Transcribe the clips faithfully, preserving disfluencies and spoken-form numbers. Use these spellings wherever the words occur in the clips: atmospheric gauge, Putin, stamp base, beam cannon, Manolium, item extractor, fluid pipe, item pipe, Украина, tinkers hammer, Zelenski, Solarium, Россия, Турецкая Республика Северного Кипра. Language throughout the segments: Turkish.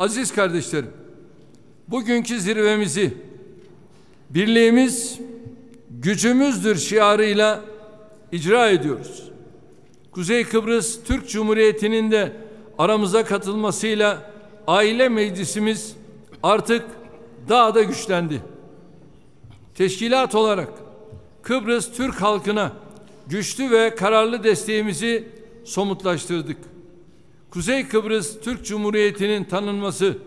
Aziz kardeşlerim, bugünkü zirvemizi birliğimiz gücümüzdür şiarıyla icra ediyoruz. Kuzey Kıbrıs Türk Cumhuriyeti'nin de aramıza katılmasıyla aile meclisimiz artık daha da güçlendi. Teşkilat olarak Kıbrıs Türk halkına güçlü ve kararlı desteğimizi somutlaştırdık. Kuzey Kıbrıs Türk Cumhuriyeti'nin tanınması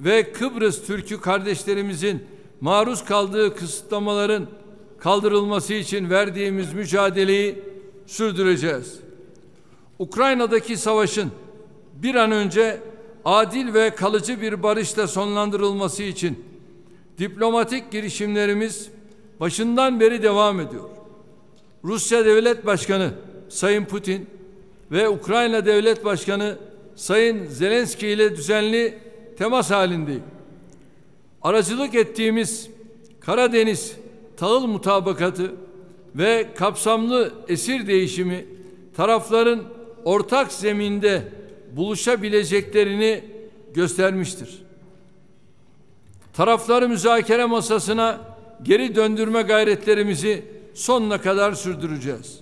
ve Kıbrıs Türk'ü kardeşlerimizin maruz kaldığı kısıtlamaların kaldırılması için verdiğimiz mücadeleyi sürdüreceğiz. Ukrayna'daki savaşın bir an önce adil ve kalıcı bir barışla sonlandırılması için diplomatik girişimlerimiz başından beri devam ediyor. Rusya Devlet Başkanı Sayın Putin ve Ukrayna Devlet Başkanı Sayın Zelenski ile düzenli temas halindeyim. Aracılık ettiğimiz Karadeniz Tahıl Mutabakatı ve kapsamlı esir değişimi tarafların ortak zeminde buluşabileceklerini göstermiştir. Tarafları müzakere masasına geri döndürme gayretlerimizi sonuna kadar sürdüreceğiz.